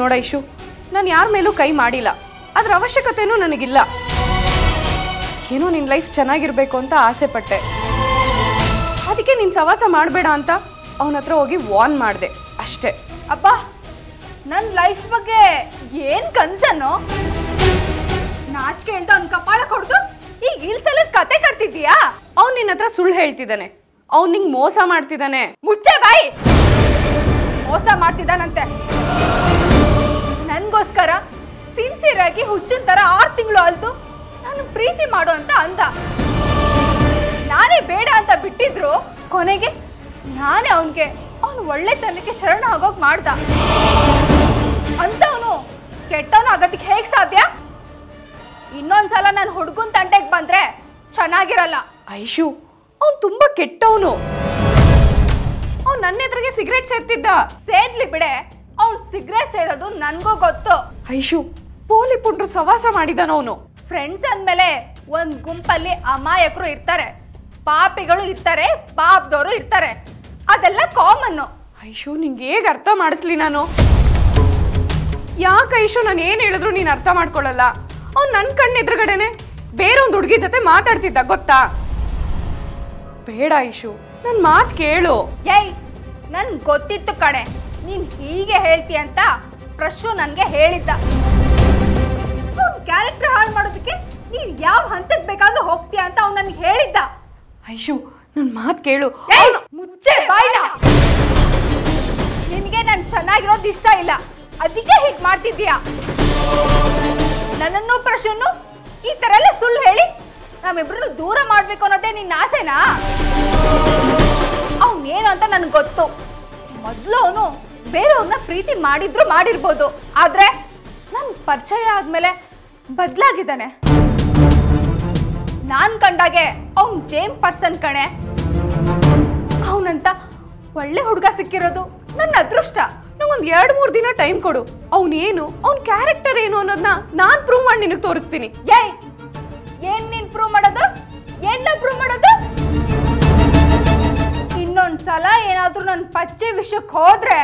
ನೋಡ ಐಶು, ನಾನು ಯಾರ ಮೇಲೂ ಕೈ ಮಾಡಿಲ್ಲ, ಅದರ ಅವಶ್ಯಕತೆಯೂ ನನಗಿಲ್ಲ. ಏನೋ ನಿನ್ನ ಲೈಫ್ ಚೆನ್ನಾಗಿರಬೇಕು ಅಂತ ಆಸೆ ಪಟ್ಟೆ, ಅದಕ್ಕೆ ನೀನು ಸವಾಸ ಮಾಡಬೇಡ ಅಂತ ಅವನ ಹತ್ರ ಹೋಗಿ ವಾರ್ನ್ ಮಾಡಿದೆ ಅಷ್ಟೇ. ಅಪ್ಪ, ನನ್ನ ಲೈಫ್ ಬಗ್ಗೆ ಏನು ಕನ್ಸನ್ನು? ನಾಚಿಕೆ ಹೇಳ್ದು ಅವ್ನ ಕಪಾಳ ಕೊಡ್ದು ಈಗ ಇಲ್ಸಲ ಕತೆ ಕಟ್ತಿದ್ದೀಯಾ? ಅವ್ನು ನಿನ್ನ ಹತ್ರ ಸುಳ್ಳು ಹೇಳ್ತಿದ್ದಾನೆ, ಅವ್ನು ನಿಂಗೆ ಮೋಸ ಮಾಡ್ತಿದ್ದಾನೆ. ಮುಚ್ಚೆ ಬಾಯಿ. ಮೋಸ ಮಾಡ್ತಿದ್ದಾನಂತೆ ನನಗೋಸ್ಕರ ಸಿನ್ಸಿಯರ್ ಆಗಿ ಹುಚ್ಚಿನ ಥರ 6 ತಿಂಗಳು ಅಲ್ತು ನಾನು ಪ್ರೀತಿ ಮಾಡು ಅಂತ ಅಂದ. ನಾನೇ ಬೇಡ ಅಂತ ಬಿಟ್ಟಿದ್ರು ಕೊನೆಗೆ ನಾನೇ ಅವನಿಗೆ ಅವನು ಒಳ್ಳೆತನಕ್ಕೆ ಶರಣ ಆಗೋಗಿ ಮಾಡ್ದ. ಅಂಥವನು ಕೆಟ್ಟವನು ಆಗೋದಕ್ಕೆ ಹೇಗೆ ಸಾಧ್ಯ? ಇನ್ನೊಂದ್ಸಲ ನಾನು ಹುಡುಗನ ತಂಟೆಗೆ ಬಂದರೆ ಚೆನ್ನಾಗಿರಲ್ಲ. ಐಶು, ಅವನು ತುಂಬ ಕೆಟ್ಟವನು. ಅವ್ನು ನನ್ನ ಎದುರಿಗೆ ಸಿಗರೇಟ್ ಸೇರ್ತಿದ್ದ. ಸೇದ್ಲಿ ಬಿಡೆ, ಅವ್ನು ಸಿಗರೇಟ್ ಸೇರೋದು ನನಗೂ ಗೊತ್ತು. ಐಶು, ಪೋಲಿ ಪುಂಡ್ರು ಸವಾಸ ಮಾಡಿದಾನವನು. ಫ್ರೆಂಡ್ಸ್ ಅಂದಮೇಲೆ ಒಂದು ಗುಂಪಲ್ಲಿ ಅಮಾಯಕರು ಇರ್ತಾರೆ, ಪಾಪಿಗಳು ಇರ್ತಾರೆ, ಪಾಪದವರು ಇರ್ತಾರೆ, ಅದೆಲ್ಲ ಕಾಮನ್ನು. ಐಶು, ನಿಂಗೆ ಹೇಗೆ ಅರ್ಥ ಮಾಡಿಸ್ಲಿ ನಾನು? ಯಾಕೆ ಐಶು, ನಾನು ಏನು ಹೇಳಿದ್ರು ನೀನು ಅರ್ಥ ಮಾಡ್ಕೊಳ್ಳಲ್ಲ? ಅವ್ನು ನನ್ನ ಕಣ್ಣೆದುರುಗಡೆನೆ ಬೇರೊಂದು ಹುಡುಗಿ ಜೊತೆ ಮಾತಾಡ್ತಿದ್ದ ಗೊತ್ತಾ? ಬೇಡ ಐಶು, ನನ್ನ ಮಾತು ಕೇಳು. ಏಯ್, ನನ್ಗೆ ಗೊತ್ತಿತ್ತು ಕಣೆ ನೀನು ಹೀಗೆ ಹೇಳ್ತೀಯ ಅಂತ ಪ್ರಶು ನನಗೆ ಹೇಳಿದ್ದ. ಅವ್ನ ಕ್ಯಾರೆಕ್ಟರ್ ಹಾಳು ಮಾಡೋದಕ್ಕೆ ನೀನು ಯಾವ ಹಂತಕ್ಕೆ ಬೇಕಾದ್ರೂ ಹೋಗ್ತೀಯ ಅಂತ ಅವ್ನು ನನಗೆ ಹೇಳಿದ್ದ. ಐಶು, ನನ್ನ ಮಾತು ಕೇಳು. ಮುಚ್ಚೆ ಬಾಯಿನ. ನಿನಗೆ ನಾನು ಚೆನ್ನಾಗಿರೋದು ಇಷ್ಟ ಇಲ್ಲ, ಅದಕ್ಕೆ ಹೀಗೆ ಮಾಡ್ತಿದ್ದೀಯಾ? ನನ್ನನ್ನು ಪ್ರಶುನ್ನು ಈ ಥರ ಎಲ್ಲ ಸುಳ್ಳು ಹೇಳಿ ನಮ್ಮಿಬ್ರು ದೂರ ಮಾಡಬೇಕು ಅನ್ನೋದೇ ನಿನ್ನ ಆಸೆನಾ? ಅವನೇನು ಅಂತ ನನಗೆ ಗೊತ್ತು. ಮೊದಲು ಅವನು ಬೇರೆಯವ್ರನ್ನ ಪ್ರೀತಿ ಮಾಡಿದ್ರು ಮಾಡಿರ್ಬೋದು, ಆದರೆ ನನ್ನ ಪರಿಚಯ ಆದಮೇಲೆ ಬದಲಾಗಿದ್ದಾನೆ. ನಾನು ಕಂಡಾಗೆ ಅವನು ಜೇಮ್ ಪರ್ಸನ್ ಕಣೆ. ಅವನಂತ ಒಳ್ಳೆ ಹುಡುಗ ಸಿಕ್ಕಿರೋದು ನನ್ನ ಅದೃಷ್ಟ. ನಂಗೊಂದು 2-3 ದಿನ ಟೈಮ್ ಕೊಡು. ಅವನೇನು, ಅವನ ಕ್ಯಾರೆಕ್ಟರ್ ಏನು ಅನ್ನೋದನ್ನ ನಾನು ಪ್ರೂವ್ ಮಾಡಿ ನಿನಗೆ ತೋರಿಸ್ತೀನಿ. ಏಯ್, ಏನು ನೀನು ಪ್ರೂವ್ ಮಾಡೋದು? ಏನ ಪ್ರೂವ್ ಮಾಡೋದು? ಇನ್ನೊಂದ್ಸಲ ಏನಾದರೂ ನನ್ನ ಪಚ್ಚೆ ವಿಷಯಕ್ಕೆ ಹೋದರೆ